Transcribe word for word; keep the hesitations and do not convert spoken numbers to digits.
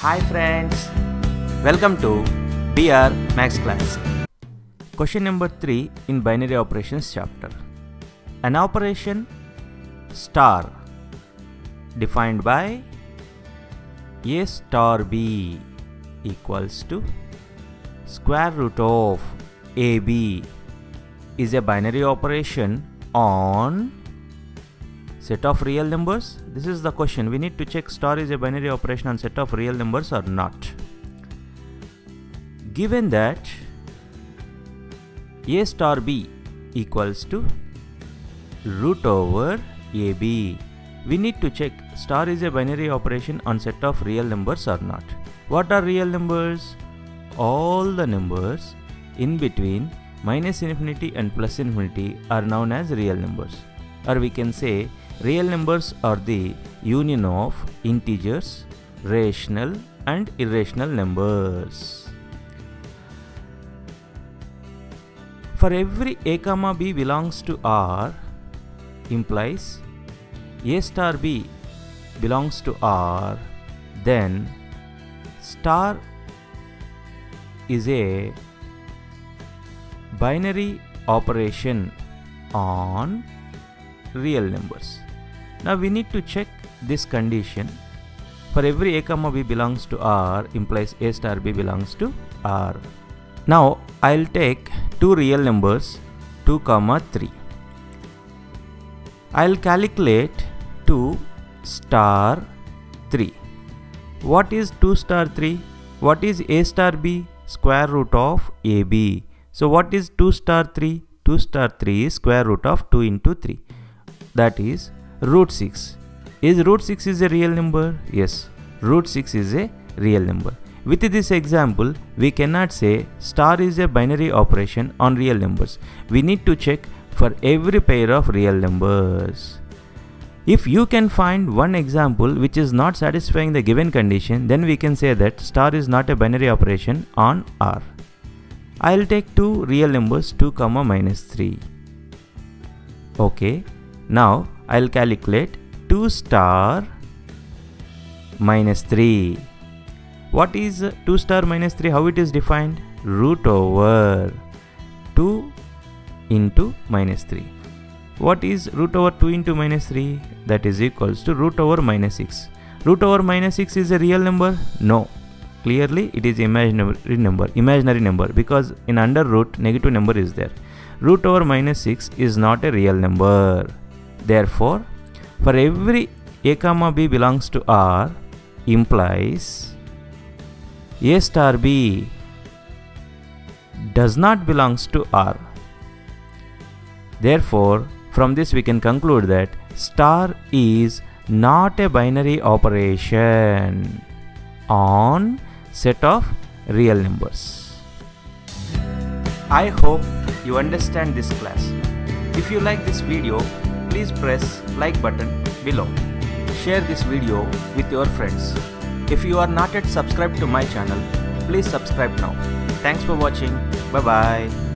Hi friends, welcome to B R Max Class. Question number three in binary operations chapter. An operation star defined by A star B equals to square root of A B is a binary operation on set of real numbers. This is the question. We need to check star is a binary operation on set of real numbers or not. Given that A star B equals to root over A B, we need to check star is a binary operation on set of real numbers or not. What are real numbers? All the numbers in between minus infinity and plus infinity are known as real numbers, or we can say real numbers are the union of integers, rational and irrational numbers. For every a comma b belongs to R implies A star B belongs to R, then star is a binary operation on real numbers. Now we need to check this condition. For every a comma b belongs to R implies A star B belongs to R. Now I'll take two real numbers two comma three. I'll calculate two star three. What is two star three? What is A star B? Square root of A B. So what is two star three? two star three is square root of two into three. That is root six. Is root six is a real number? Yes, root six is a real number. With this example, we cannot say star is a binary operation on real numbers. We need to check for every pair of real numbers. If you can find one example which is not satisfying the given condition, then we can say that star is not a binary operation on R. I'll take two real numbers two comma minus three. Okay, now I'll calculate two star minus three. What is two star minus three? How it is defined? Root over two into minus three. What is root over two into minus three? That is equals to root over minus six. Root over minus six is a real number? No. Clearly it is imaginary number, imaginary number because in under root negative number is there. Root over minus six is not a real number. Therefore, for every a comma b belongs to R implies A star B does not belongs to R. Therefore, from this we can conclude that star is not a binary operation on set of real numbers. I hope you understand this class. If you like this video, please press like button below. Share this video with your friends. If you are not yet subscribed to my channel, please subscribe now. Thanks for watching. Bye bye.